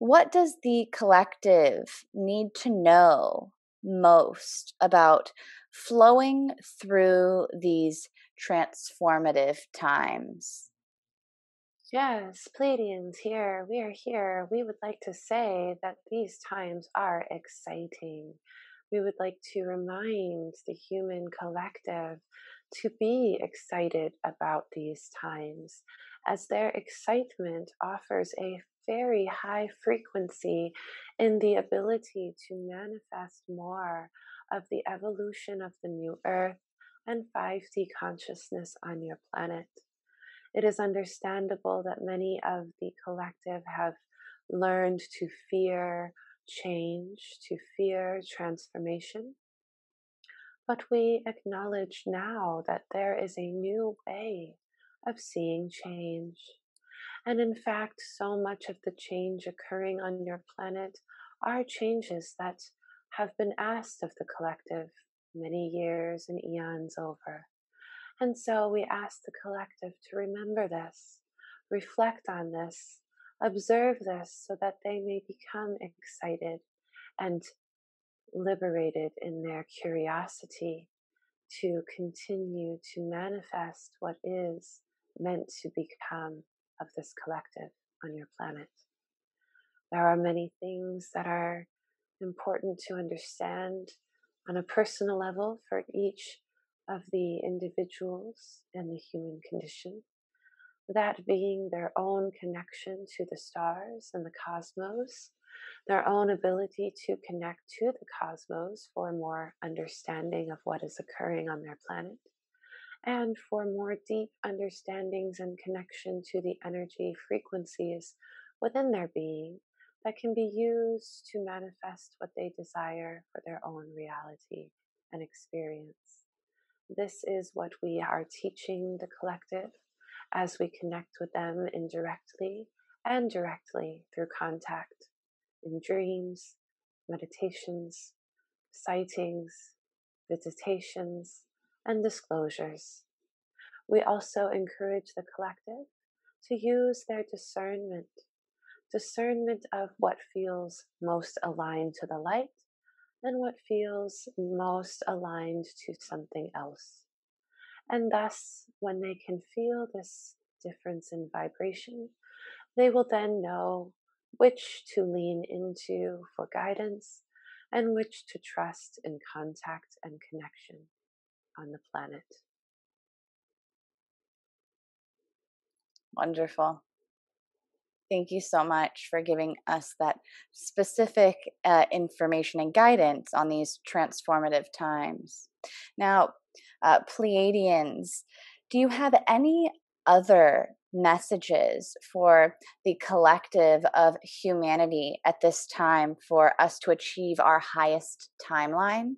What does the collective need to know most about flowing through these transformative times? Yes, Pleiadians here, we are here. We would like to say that these times are exciting. We would like to remind the human collective to be excited about these times, as their excitement offers a very high frequency in the ability to manifest more of the evolution of the new Earth and 5D consciousness on your planet. It is understandable that many of the collective have learned to fear change, to fear transformation. But we acknowledge now that there is a new way of seeing change. And in fact, so much of the change occurring on your planet are changes that have been asked of the collective many years and eons over. And so we ask the collective to remember this, reflect on this, observe this, so that they may become excited and liberated in their curiosity to continue to manifest what is meant to become of this collective on your planet. There are many things that are important to understand on a personal level for each of the individuals and the human condition, that being their own connection to the stars and the cosmos, their own ability to connect to the cosmos for more understanding of what is occurring on their planet, and for more deep understandings and connection to the energy frequencies within their being that can be used to manifest what they desire for their own reality and experience. This is what we are teaching the collective as we connect with them indirectly and directly through contact in dreams, meditations, sightings, visitations, and disclosures. We also encourage the collective to use their discernment of what feels most aligned to the light and what feels most aligned to something else. And thus, when they can feel this difference in vibration, they will then know which to lean into for guidance and which to trust in contact and connection on the planet. Wonderful. Thank you so much for giving us that specific information and guidance on these transformative times. Now, Pleiadians, do you have any other messages for the collective of humanity at this time for us to achieve our highest timeline?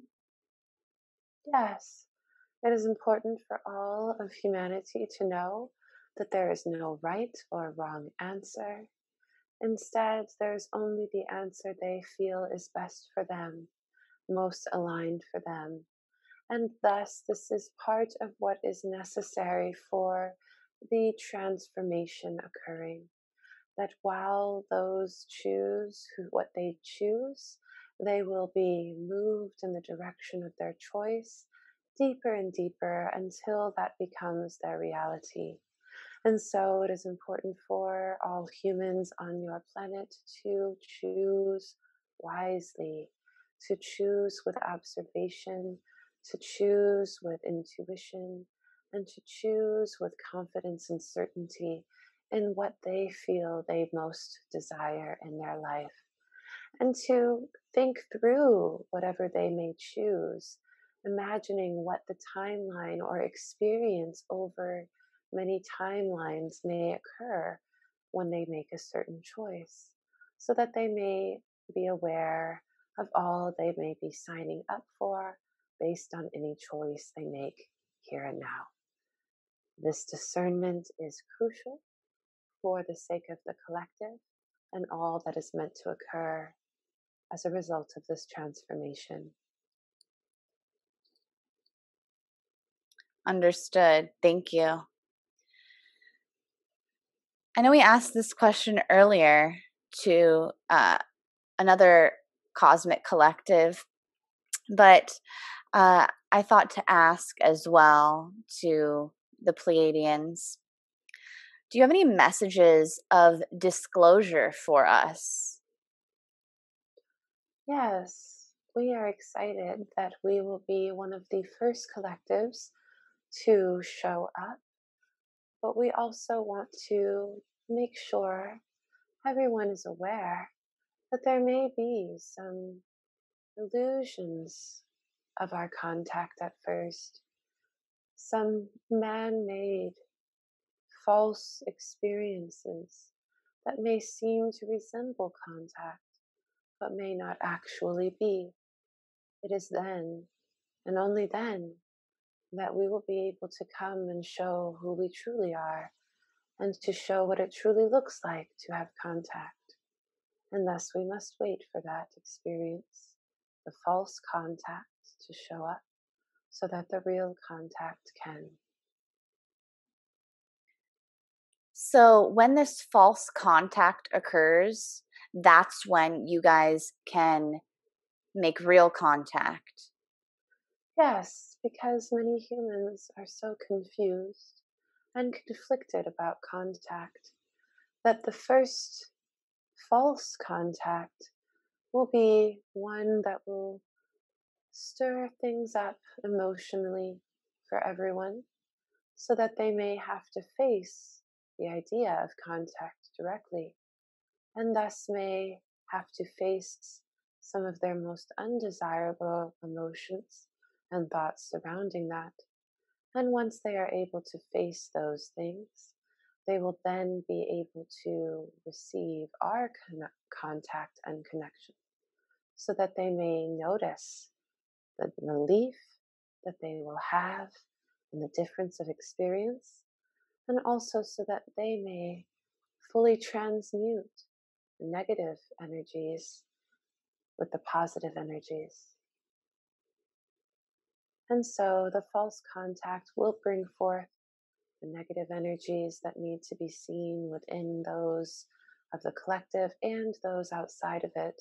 Yes, it is important for all of humanity to know that there is no right or wrong answer. Instead, there is only the answer they feel is best for them, most aligned for them. And thus, this is part of what is necessary for the transformation occurring. That while those choose what they choose, they will be moved in the direction of their choice deeper and deeper until that becomes their reality. And so it is important for all humans on your planet to choose wisely, to choose with observation, to choose with intuition, and to choose with confidence and certainty in what they feel they most desire in their life, and to think through whatever they may choose, imagining what the timeline or experience over many timelines may occur when they make a certain choice, so that they may be aware of all they may be signing up for based on any choice they make here and now. This discernment is crucial for the sake of the collective and all that is meant to occur as a result of this transformation. Understood. Thank you. I know we asked this question earlier, to another cosmic collective. But I thought to ask as well to the Pleiadians, do you have any messages of disclosure for us? Yes, we are excited that we will be one of the first collectives to show up, but we also want to make sure everyone is aware that there may be some illusions of our contact at first, some man-made false experiences that may seem to resemble contact, but may not actually be. It is then, and only then, that we will be able to come and show who we truly are, and to show what it truly looks like to have contact. And thus we must wait for that experience, the false contact, to show up, so that the real contact can. So when this false contact occurs, that's when you guys can make real contact. Yes, because many humans are so confused and conflicted about contact that the first false contact will be one that will stir things up emotionally for everyone, so that they may have to face the idea of contact directly, and thus may have to face some of their most undesirable emotions and thoughts surrounding that. And once they are able to face those things, they will then be able to receive our contact and connection, so that they may notice the relief that they will have and the difference of experience, and also so that they may fully transmute negative energies with the positive energies. And so the false contact will bring forth the negative energies that need to be seen within those of the collective and those outside of it,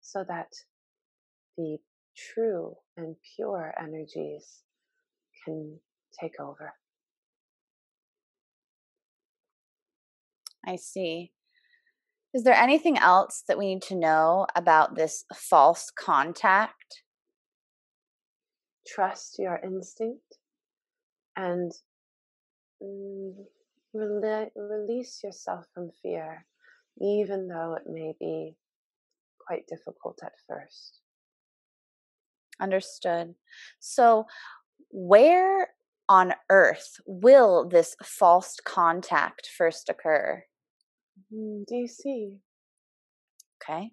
so that the true and pure energies can take over. I see. Is there anything else that we need to know about this false contact? Trust your instinct and release yourself from fear, even though it may be quite difficult at first. Understood. So where on earth will this false contact first occur? DC. Okay.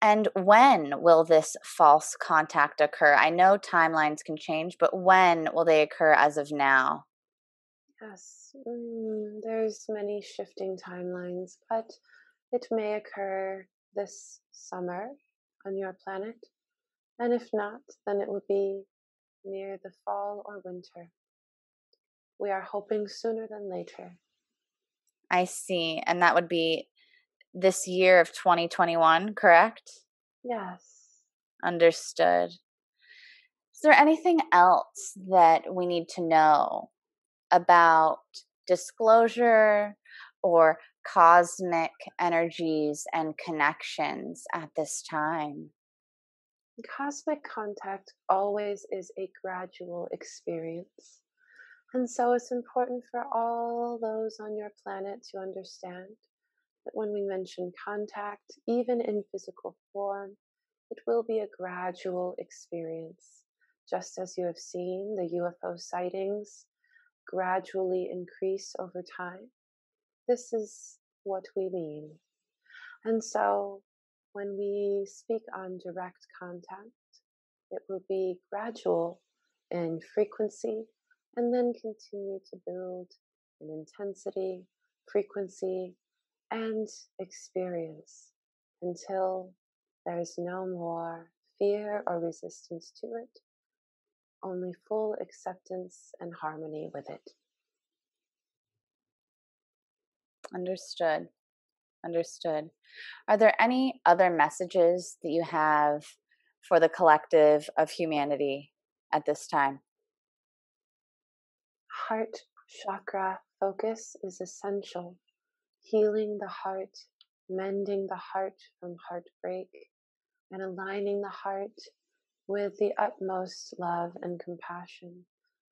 And when will this false contact occur? I know timelines can change, but when will they occur as of now? Yes, there's many shifting timelines, but it may occur this summer on your planet. And if not, then it will be near the fall or winter. We are hoping sooner than later. I see. And that would be this year of 2021, correct? Yes. Understood. Is there anything else that we need to know about disclosure or cosmic energies and connections at this time? Cosmic contact always is a gradual experience, and so it's important for all those on your planet to understand that when we mention contact, even in physical form, it will be a gradual experience. Just as you have seen the UFO sightings gradually increase over time, this is what we mean. And so when we speak on direct contact, it will be gradual in frequency and then continue to build in intensity, frequency, and experience until there is no more fear or resistance to it, only full acceptance and harmony with it. Understood. Understood. Are there any other messages that you have for the collective of humanity at this time? Heart chakra focus is essential. Healing the heart, mending the heart from heartbreak, and aligning the heart with the utmost love and compassion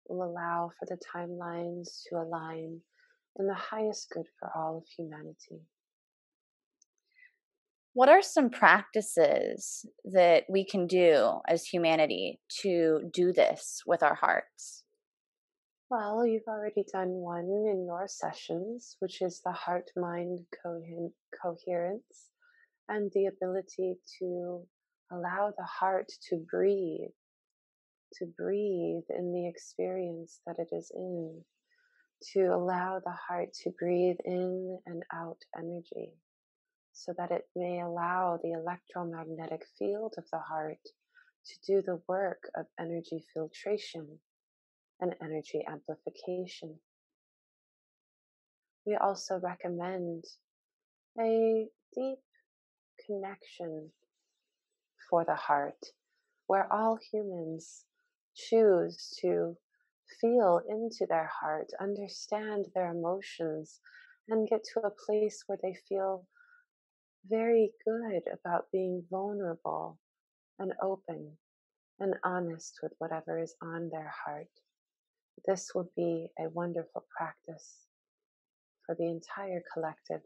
will allow for the timelines to align in the highest good for all of humanity. What are some practices that we can do as humanity to do this with our hearts? Well, you've already done one in your sessions, which is the heart-mind coherence and the ability to allow the heart to breathe in the experience that it is in, to allow the heart to breathe in and out energy so that it may allow the electromagnetic field of the heart to do the work of energy filtration and energy amplification. We also recommend a deep connection for the heart, where all humans choose to feel into their heart, understand their emotions, and get to a place where they feel very good about being vulnerable and open and honest with whatever is on their heart. This will be a wonderful practice for the entire collective